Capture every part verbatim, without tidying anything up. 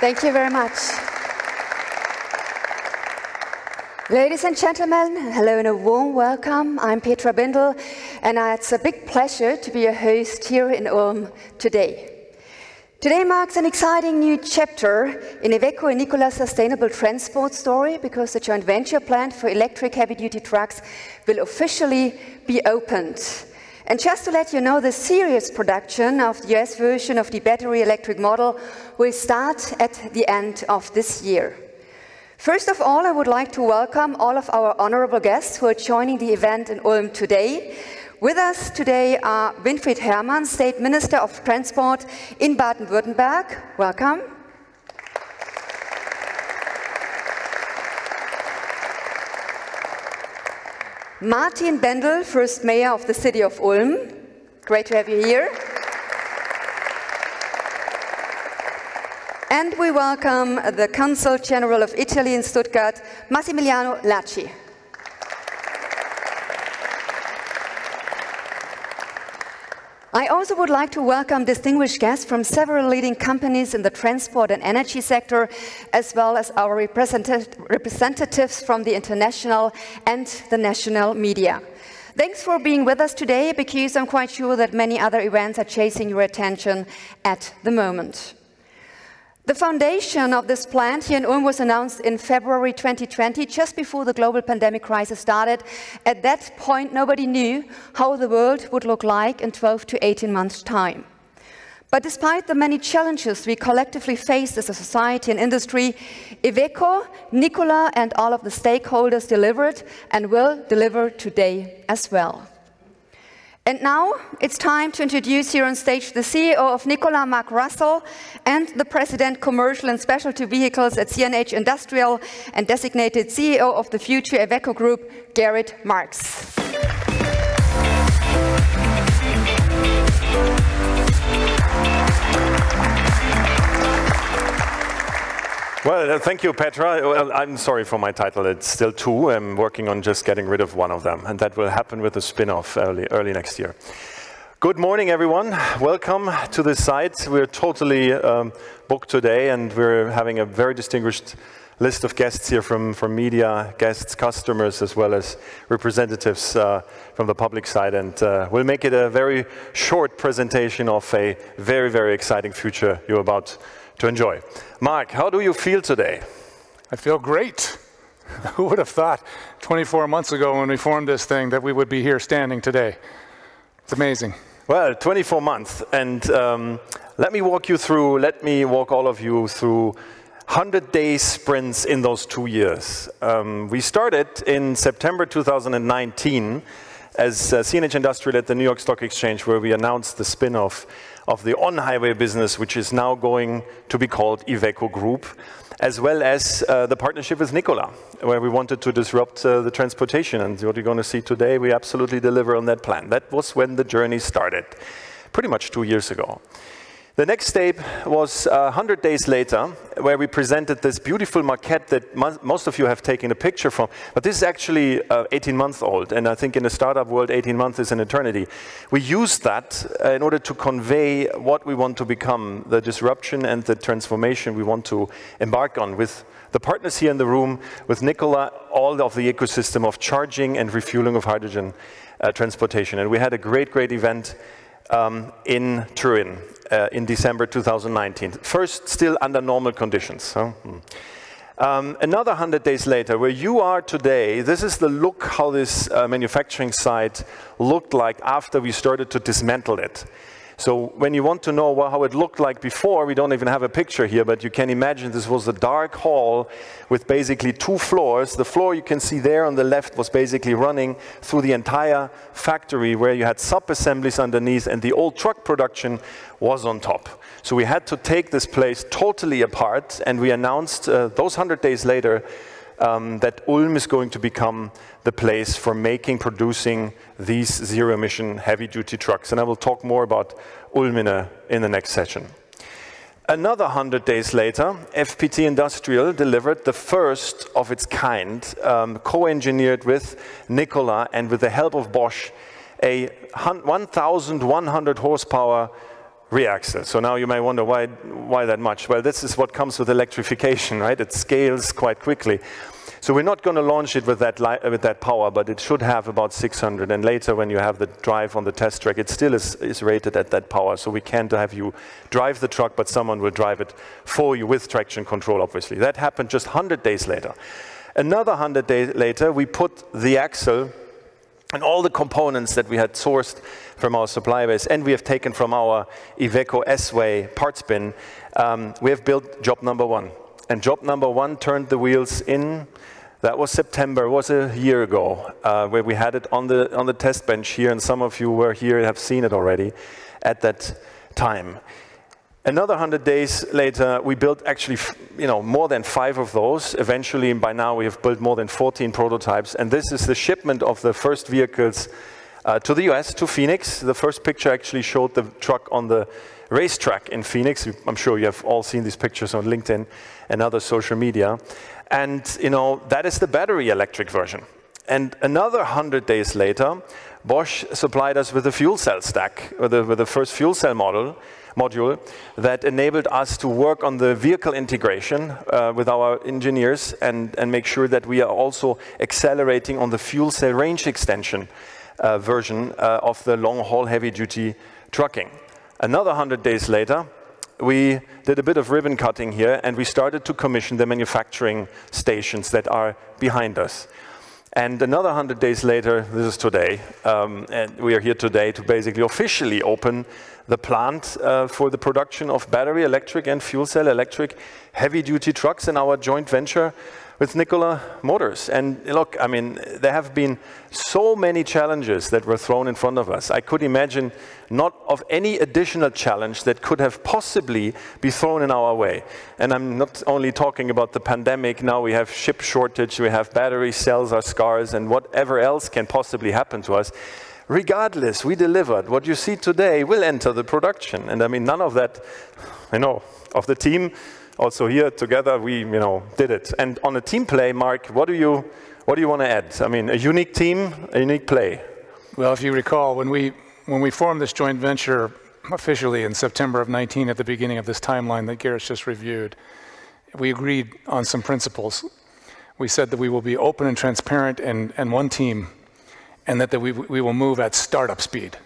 Thank you very much. Ladies and gentlemen, hello and a warm welcome. I'm Petra Bindl, and it's a big pleasure to be your host here in Ulm today. Today marks an exciting new chapter in Iveco and Nikola's sustainable transport story, because the joint venture plant for electric heavy-duty trucks will officially be opened. And just to let you know, the series production of the U S version of the battery electric model will start at the end of this year. First of all, I would like to welcome all of our honorable guests who are joining the event in Ulm today. With us today are Winfried Herrmann, State Minister of Transport in Baden-Württemberg. Welcome. Martin Bendel, first mayor of the city of Ulm. Great to have you here. And we welcome the Consul General of Italy in Stuttgart, Massimiliano Lacci. I also would like to welcome distinguished guests from several leading companies in the transport and energy sector, as well as our representatives from the international and the national media. Thanks for being with us today, because I'm quite sure that many other events are chasing your attention at the moment. The foundation of this plant here in Ulm was announced in February twenty twenty, just before the global pandemic crisis started. At that point, nobody knew how the world would look like in twelve to eighteen months' time. But despite the many challenges we collectively faced as a society and industry, Iveco, Nikola and all of the stakeholders delivered and will deliver today as well. And now it's time to introduce here on stage the C E O of Nikola, Mark Russell, and the President Commercial and Specialty Vehicles at C N H Industrial and designated C E O of the future Iveco Group, Gerrit Marx. Well, uh, thank you, Petra. Well, I'm sorry for my title. It's still two. I'm working on just getting rid of one of them, and that will happen with a spin-off early, early next year. Good morning, everyone. Welcome to the site. We're totally um, booked today, and we're having a very distinguished list of guests here from, from media, guests, customers, as well as representatives uh, from the public side. And uh, we'll make it a very short presentation of a very, very exciting future you're about to enjoy. Mark, how do you feel today? I feel great. Who would have thought twenty-four months ago when we formed this thing that we would be here standing today? It's amazing. Well, twenty-four months, and um, let me walk you through, let me walk all of you through one hundred day sprints in those two years. Um, we started in September two thousand nineteen as uh, C N H Industrial at the New York Stock Exchange, where we announced the spin-off of the on-highway business, which is now going to be called Iveco Group, as well as uh, the partnership with Nikola, where we wanted to disrupt uh, the transportation. And what you're going to see today, we absolutely deliver on that plan. That was when the journey started, pretty much two years ago. The next step was uh, one hundred days later, where we presented this beautiful maquette that mo most of you have taken a picture from. But this is actually uh, eighteen months old, and I think in the startup world, eighteen months is an eternity. We used that uh, in order to convey what we want to become, the disruption and the transformation we want to embark on with the partners here in the room, with Nikola, all of the ecosystem of charging and refueling of hydrogen uh, transportation. And we had a great, great event Um, in Turin uh, in December two thousand nineteen. First, still under normal conditions. Huh? Um, another one hundred days later, where you are today, this is the look how this uh, manufacturing site looked like after we started to dismantle it. So when you want to know well, how it looked like before, we don't even have a picture here, but you can imagine this was a dark hall with basically two floors. The floor you can see there on the left was basically running through the entire factory, where you had sub-assemblies underneath and the old truck production was on top. So we had to take this place totally apart, and we announced uh, those one hundred days later Um, that Ulm is going to become the place for making, producing these zero-emission heavy-duty trucks. And I will talk more about Ulm in, a, in the next session. Another one hundred days later, F P T Industrial delivered the first of its kind, um, co-engineered with Nikola and with the help of Bosch, a one thousand one hundred horsepower reaxle. So now you may wonder why, why that much. Well, this is what comes with electrification, right? It scales quite quickly. So we're not going to launch it with that, li with that power, but it should have about six hundred. And later, when you have the drive on the test track, it still is, is rated at that power. So we can't have you drive the truck, but someone will drive it for you with traction control, obviously. That happened just one hundred days later. Another one hundred days later, we put the axle and all the components that we had sourced from our supply base, and we have taken from our Iveco S-Way parts bin, um, we have built job number one. And job number one turned the wheels in, that was September, was a year ago, uh, where we had it on the, on the test bench here, and some of you were here and have seen it already at that time. Another one hundred days later, we built actually, you know, more than five of those. Eventually, and by now, we have built more than fourteen prototypes, and this is the shipment of the first vehicles uh, to the U S, to Phoenix. The first picture actually showed the truck on the racetrack in Phoenix. I'm sure you have all seen these pictures on LinkedIn and other social media. And, you know, that is the battery electric version. And another one hundred days later, Bosch supplied us with a fuel cell stack, with the, with the first fuel cell model, module that enabled us to work on the vehicle integration uh, with our engineers and, and make sure that we are also accelerating on the fuel cell range extension uh, version uh, of the long-haul heavy-duty trucking. Another one hundred days later, we did a bit of ribbon cutting here, and we started to commission the manufacturing stations that are behind us. And another one hundred days later, this is today, um, and we are here today to basically officially open the plant uh, for the production of battery electric and fuel cell electric heavy-duty trucks in our joint venture with Nikola Motors. And look, I mean, there have been so many challenges that were thrown in front of us. I could imagine not of any additional challenge that could have possibly be thrown in our way. And I'm not only talking about the pandemic, now we have chip shortage, we have battery cells are scarce, and whatever else can possibly happen to us. Regardless, we delivered. What you see today will enter the production. And I mean, none of that, you know, of the team, also here together, we, you know, did it. And on a team play, Mark, what do you, what do you want to add? I mean, a unique team, a unique play. Well, if you recall, when we, when we formed this joint venture officially in September of nineteen, at the beginning of this timeline that Gerrit just reviewed, we agreed on some principles. We said that we will be open and transparent and, and one team, and that, that we, we will move at startup speed.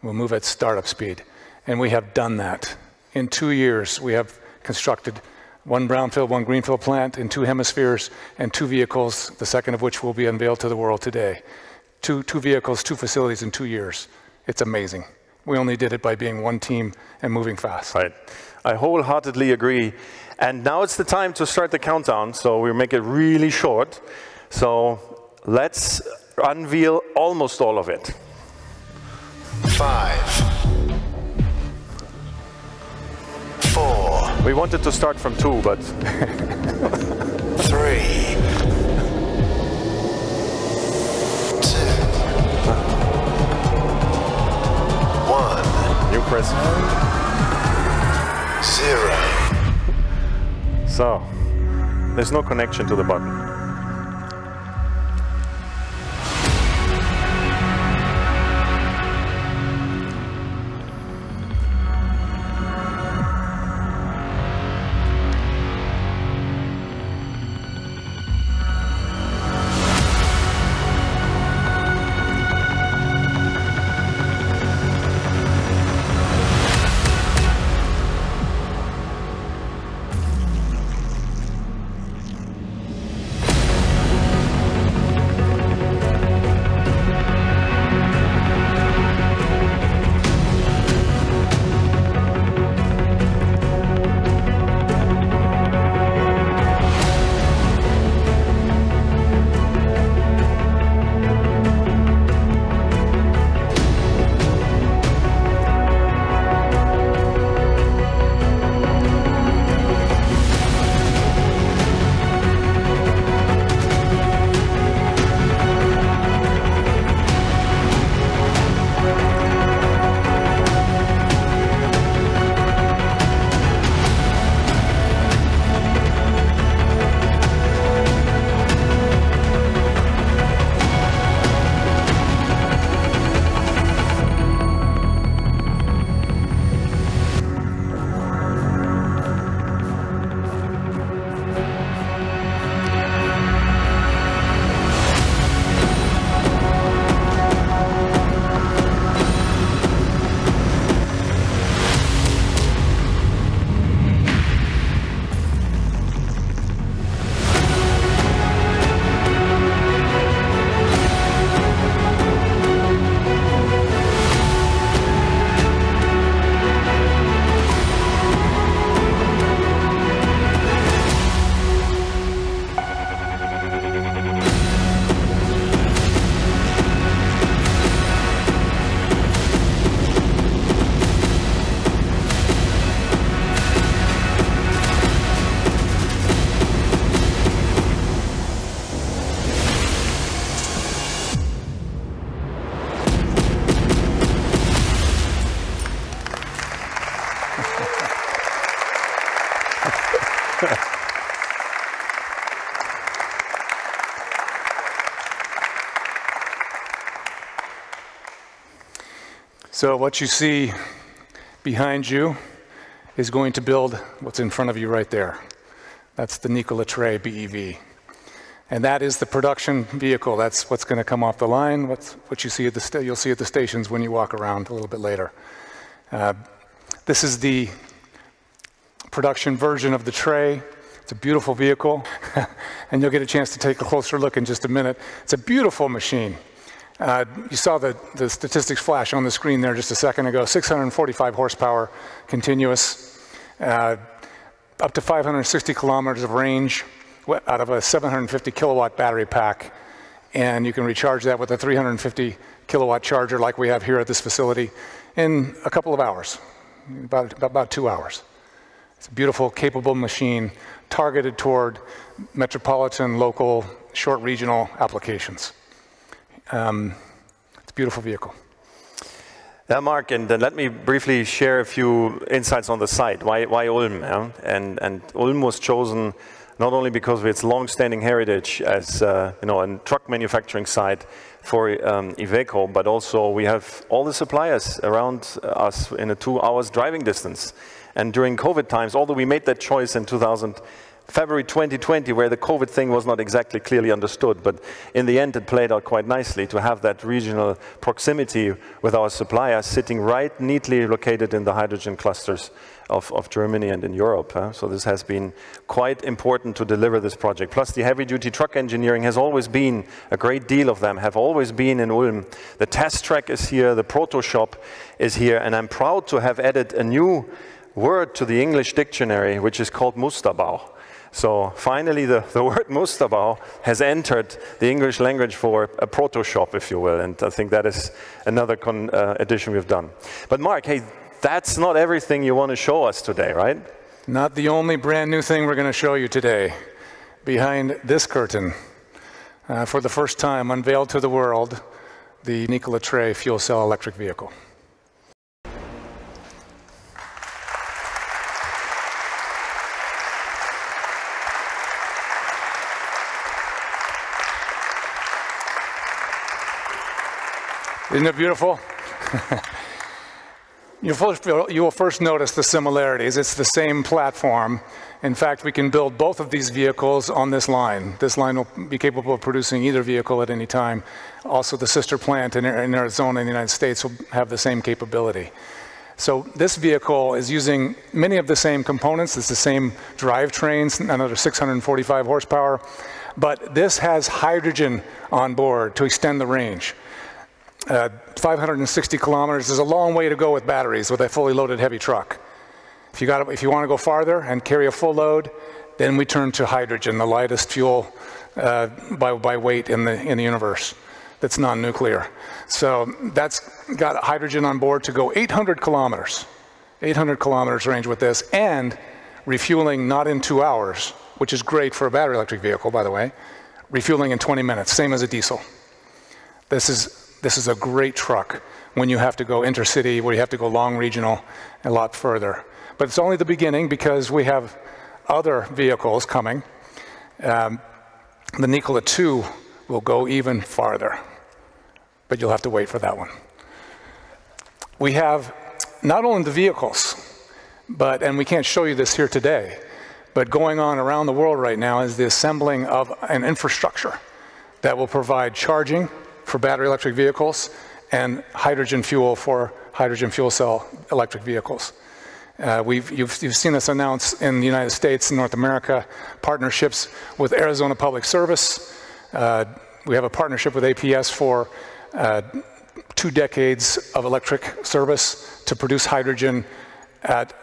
We'll move at startup speed. And we have done that. In two years, we have constructed one brownfield, one greenfield plant in two hemispheres and two vehicles, the second of which will be unveiled to the world today. Two, two vehicles, two facilities in two years. It's amazing. We only did it by being one team and moving fast. Right. I wholeheartedly agree. And now it's the time to start the countdown, so we'll make it really short. So let's unveil almost all of it. Five. Four. We wanted to start from two, but... Three. Two. One. New press. Zero. So, there's no connection to the button. So what you see behind you is going to build what's in front of you right there. That's the Nikola Tre B E V. And that is the production vehicle. That's what's going to come off the line, what's, what you see at the you'll see at the stations when you walk around a little bit later. Uh, this is the production version of the Tre. It's a beautiful vehicle, and you'll get a chance to take a closer look in just a minute. It's a beautiful machine. Uh, you saw the, the statistics flash on the screen there just a second ago. six hundred forty-five horsepower continuous, uh, up to five hundred sixty kilometers of range out of a seven hundred fifty kilowatt battery pack. And you can recharge that with a three hundred fifty kilowatt charger like we have here at this facility in a couple of hours, about, about two hours. It's a beautiful, capable machine targeted toward metropolitan, local, short regional applications. Um, it's a beautiful vehicle. Yeah, Mark, and then let me briefly share a few insights on the site. Why, why Ulm? Yeah? And, and Ulm was chosen not only because of its long-standing heritage as uh, you know, a truck manufacturing site for um, Iveco, but also we have all the suppliers around us in a two hours driving distance. And during COVID times, although we made that choice in two thousand February twenty twenty, where the COVID thing was not exactly clearly understood, but in the end it played out quite nicely to have that regional proximity with our suppliers sitting right neatly located in the hydrogen clusters of, of Germany and in Europe. Huh? So this has been quite important to deliver this project. Plus the heavy-duty truck engineering has always been, a great deal of them have always been in Ulm. The test track is here, the proto shop is here, and I'm proud to have added a new word to the English dictionary, which is called Musterbau. So finally, the, the word Musterbau has entered the English language for a proto shop, if you will, and I think that is another con, uh, addition we've done. But Mark, hey, that's not everything you want to show us today, right? Not the only brand new thing we're going to show you today. Behind this curtain, uh, for the first time, unveiled to the world, the Nikola Tre fuel cell electric vehicle. Isn't it beautiful? you, first, you will first notice the similarities. It's the same platform. In fact, we can build both of these vehicles on this line. This line will be capable of producing either vehicle at any time. Also, the sister plant in, in Arizona in the United States will have the same capability. So this vehicle is using many of the same components. It's the same drivetrains, another six hundred forty-five horsepower. But this has hydrogen on board to extend the range. Uh, five hundred sixty kilometers is a long way to go with batteries with a fully loaded heavy truck. If you, got to, if you want to go farther and carry a full load, then we turn to hydrogen, the lightest fuel uh, by, by weight in the, in the universe that's non-nuclear. So that's got hydrogen on board to go eight hundred kilometers, eight hundred kilometers range with this, and refueling not in two hours, which is great for a battery electric vehicle, by the way, refueling in twenty minutes, same as a diesel. This is This is a great truck when you have to go intercity, where you have to go long regional, a lot further. But it's only the beginning because we have other vehicles coming. Um, the Nikola two will go even farther, but you'll have to wait for that one. We have not only the vehicles, but, and we can't show you this here today, but going on around the world right now is the assembling of an infrastructure that will provide charging for battery electric vehicles and hydrogen fuel for hydrogen fuel cell electric vehicles. Uh, we've, you've, you've seen us announce in the United States and North America partnerships with Arizona Public Service. Uh, we have a partnership with A P S for uh, two decades of electric service to produce hydrogen at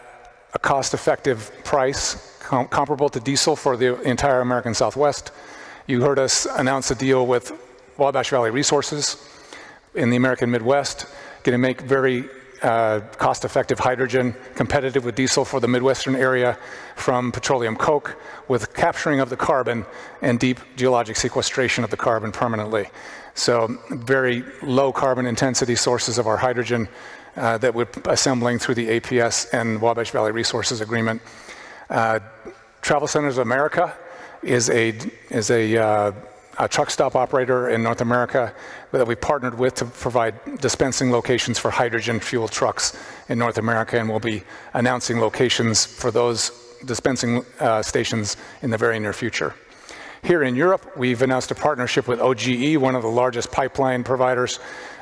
a cost-effective price com comparable to diesel for the entire American Southwest. You heard us announce a deal with Wabash Valley Resources in the American Midwest, going to make very uh, cost-effective hydrogen, competitive with diesel for the Midwestern area from petroleum coke, with capturing of the carbon and deep geologic sequestration of the carbon permanently. So very low carbon intensity sources of our hydrogen uh, that we're assembling through the A P S and Wabash Valley Resources agreement. Uh, Travel Centers of America is a, is a uh, a truck stop operator in North America that we partnered with to provide dispensing locations for hydrogen fuel trucks in North America, and we'll be announcing locations for those dispensing uh, stations in the very near future. Here in Europe, we've announced a partnership with O G E, one of the largest pipeline providers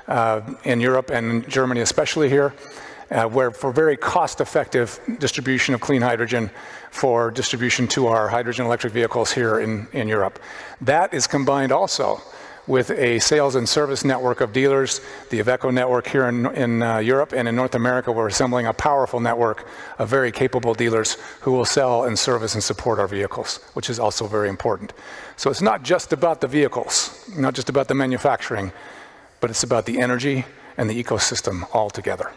uh, in Europe and Germany especially here, uh, where for very cost-effective distribution of clean hydrogen for distribution to our hydrogen electric vehicles here in, in Europe. That is combined also with a sales and service network of dealers, the IVECO network here in, in uh, Europe, and in North America we're assembling a powerful network of very capable dealers who will sell and service and support our vehicles, which is also very important. So it's not just about the vehicles, not just about the manufacturing, but it's about the energy and the ecosystem altogether.